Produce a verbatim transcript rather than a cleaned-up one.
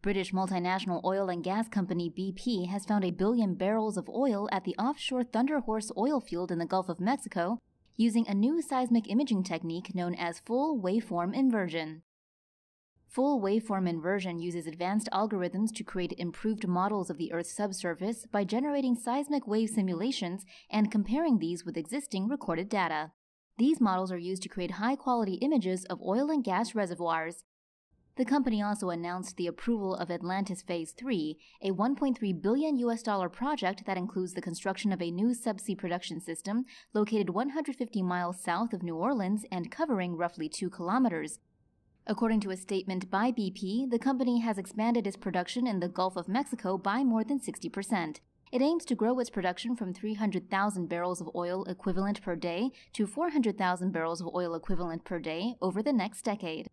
British multinational oil and gas company B P has found a billion barrels of oil at the offshore Thunder Horse oil field in the Gulf of Mexico using a new seismic imaging technique known as full waveform inversion. Full waveform inversion uses advanced algorithms to create improved models of the Earth's subsurface by generating seismic wave simulations and comparing these with existing recorded data. These models are used to create high-quality images of oil and gas reservoirs. The company also announced the approval of Atlantis Phase three, a one point three billion U S dollar project that includes the construction of a new subsea production system located one hundred fifty miles south of New Orleans and covering roughly two kilometers. According to a statement by B P, the company has expanded its production in the Gulf of Mexico by more than sixty percent. It aims to grow its production from three hundred thousand barrels of oil equivalent per day to four hundred thousand barrels of oil equivalent per day over the next decade.